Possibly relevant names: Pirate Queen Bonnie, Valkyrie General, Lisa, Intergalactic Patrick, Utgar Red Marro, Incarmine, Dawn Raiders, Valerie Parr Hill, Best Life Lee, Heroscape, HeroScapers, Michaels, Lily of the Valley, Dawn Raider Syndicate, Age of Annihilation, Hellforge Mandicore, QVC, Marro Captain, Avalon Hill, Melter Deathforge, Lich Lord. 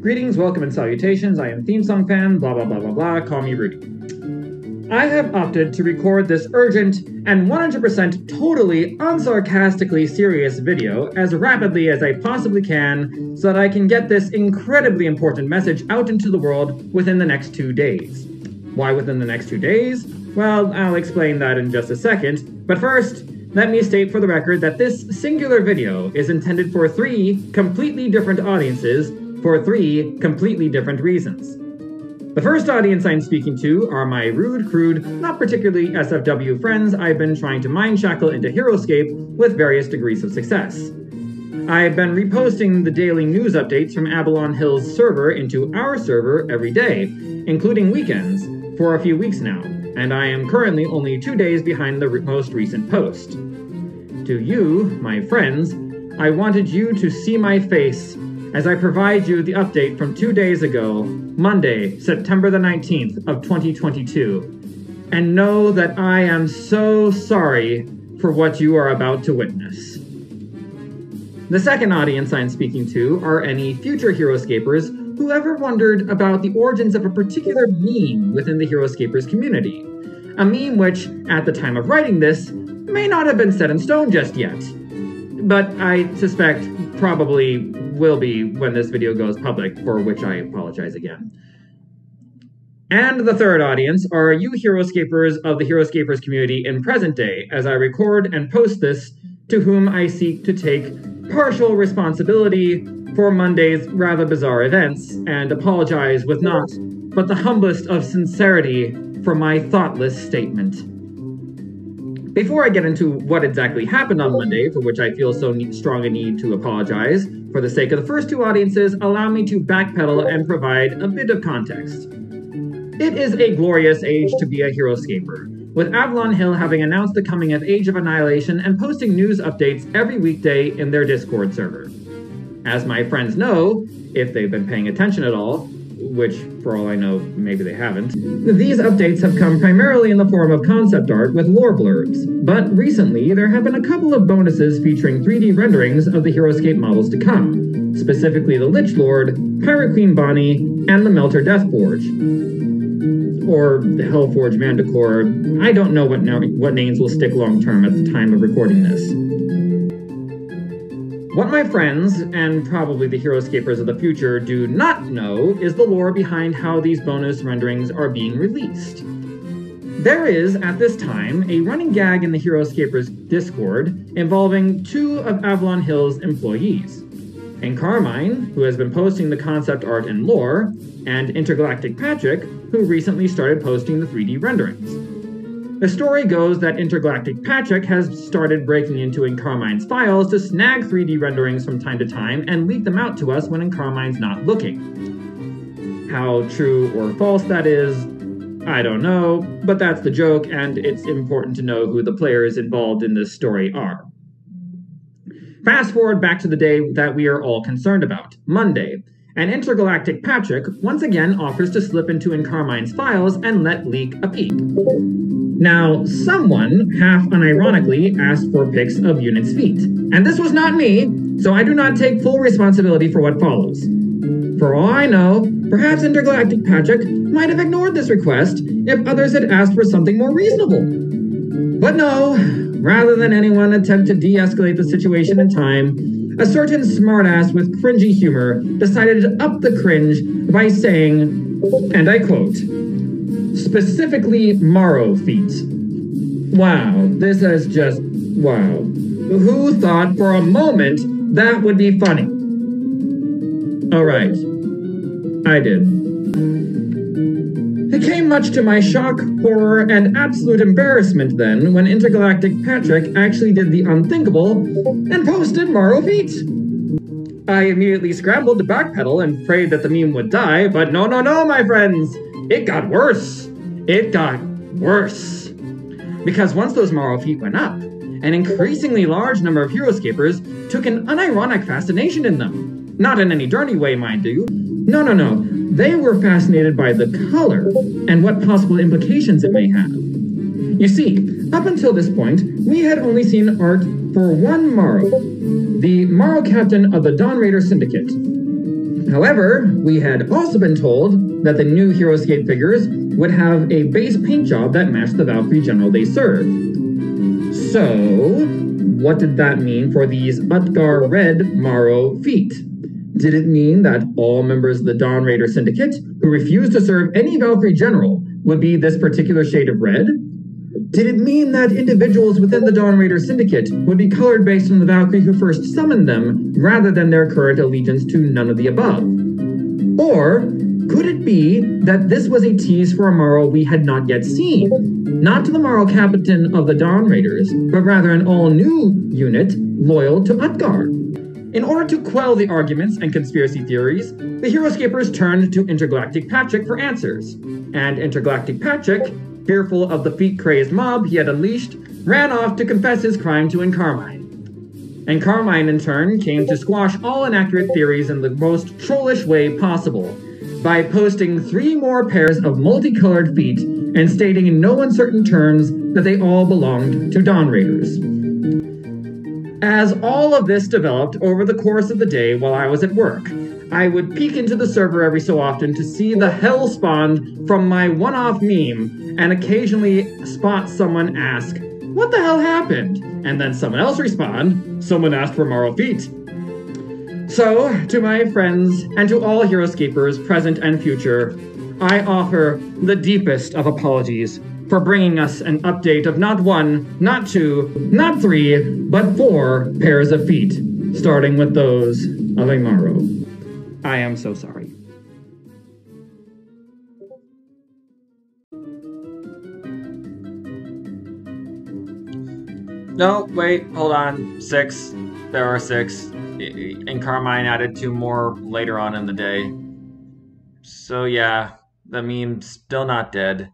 Greetings, welcome, and salutations. I am theme song fan, blah, blah, blah, blah, blah. Call me Rudy. I have opted to record this urgent and 100% totally unsarcastically serious video as rapidly as I possibly can so that I can get this incredibly important message out into the world within the next 2 days. Why within the next 2 days? Well, I'll explain that in just a second, but first, let me state for the record that this singular video is intended for 3 completely different audiences for 3 completely different reasons. The first audience I'm speaking to are my rude, crude, not particularly SFW friends I've been trying to mind-shackle into HeroScape with various degrees of success. I've been reposting the daily news updates from Avalon Hill's server into our server every day, including weekends, for a few weeks now, and I am currently only 2 days behind the most recent post. To you, my friends, I wanted you to see my face as I provide you the update from 2 days ago, Monday, September the 19th of 2022, and know that I am so sorry for what you are about to witness. The second audience I'm speaking to are any future HeroScapers who ever wondered about the origins of a particular meme within the HeroScapers community, a meme which, at the time of writing this, may not have been set in stone just yet, but I suspect probably will be when this video goes public, for which I apologize again. And the third audience are you HeroScapers of the HeroScapers community in present day, as I record and post this, to whom I seek to take partial responsibility for Monday's rather bizarre events, and apologize with not but the humblest of sincerity for my thoughtless statement. Before I get into what exactly happened on Monday, for which I feel so strong a need to apologize, for the sake of the first two audiences, allow me to backpedal and provide a bit of context. It is a glorious age to be a HeroScaper, with Avalon Hill having announced the coming of Age of Annihilation and posting news updates every weekday in their Discord server. As my friends know, if they've been paying attention at all, which, for all I know, maybe they haven't, these updates have come primarily in the form of concept art with lore blurbs, but recently there have been a couple of bonuses featuring 3D renderings of the HeroScape models to come, specifically the Lich Lord, Pirate Queen Bonnie, and the Melter Deathforge. Or the Hellforge Mandicore. I don't know what names will stick long-term at the time of recording this. What my friends, and probably the HeroScapers of the future, do not know is the lore behind how these bonus renderings are being released. There is, at this time, a running gag in the HeroScapers Discord involving 2 of Avalon Hill's employees, Incarmine, who has been posting the concept art and lore, and Intergalactic Patrick, who recently started posting the 3D renderings. The story goes that Intergalactic Patrick has started breaking into Incarmine's files to snag 3D renderings from time to time and leak them out to us when Incarmine's not looking. How true or false that is, I don't know, but that's the joke, and it's important to know who the players involved in this story are. Fast forward back to the day that we are all concerned about, Monday, and Intergalactic Patrick once again offers to slip into Incarmine's files and let leak a peek. Now, someone, half unironically, asked for pics of Unit's feet. And this was not me, so I do not take full responsibility for what follows. For all I know, perhaps Intergalactic Patrick might have ignored this request if others had asked for something more reasonable. But no, rather than anyone attempt to de-escalate the situation in time, a certain smartass with cringy humor decided to up the cringe by saying, and I quote, specifically Marro feet. Wow, this is just, wow. Who thought for a moment that would be funny? Alright, I did. It came much to my shock, horror, and absolute embarrassment then when Intergalactic Patrick actually did the unthinkable and posted Marro feet. I immediately scrambled to backpedal and prayed that the meme would die, but no, no, no, my friends! It got worse. It got worse. Because once those Marro feet went up, an increasingly large number of HeroScapers took an unironic fascination in them. Not in any dirty way, mind you. No, no, no. They were fascinated by the color and what possible implications it may have. You see, up until this point, we had only seen art for one Marro. the Marro Captain of the Dawn Raider Syndicate. However, we had also been told that the new HeroScape figures would have a base paint job that matched the Valkyrie General they served. So, what did that mean for these Utgar Red Marro feet? Did it mean that all members of the Dawn Raider Syndicate who refused to serve any Valkyrie General would be this particular shade of red? Did it mean that individuals within the Dawn Raider Syndicate would be colored based on the Valkyrie who first summoned them, rather than their current allegiance to none of the above? Or could it be that this was a tease for a Marro we had not yet seen? Not to the Marro Captain of the Dawn Raiders, but rather an all-new unit loyal to Utgar. In order to quell the arguments and conspiracy theories, the HeroScapers turned to Intergalactic Patrick for answers. And Intergalactic Patrick, fearful of the feet-crazed mob he had unleashed, ran off to confess his crime to Incarmine. Incarmine, in turn, came to squash all inaccurate theories in the most trollish way possible, by posting 3 more pairs of multicolored feet and stating in no uncertain terms that they all belonged to Dawn Raiders. As all of this developed over the course of the day while I was at work, I would peek into the server every so often to see the hell spawned from my one-off meme, and occasionally spot someone ask, "What the hell happened?" And then someone else respond, "Someone asked for Marro feet." So, to my friends, and to all HeroScapers present and future, I offer the deepest of apologies for bringing us an update of not 1, not 2, not 3, but 4 pairs of feet, starting with those of a Marro. I am so sorry. No, wait, hold on. 6. There are 6. Incarmine added 2 more later on in the day. So yeah, the meme's still not dead.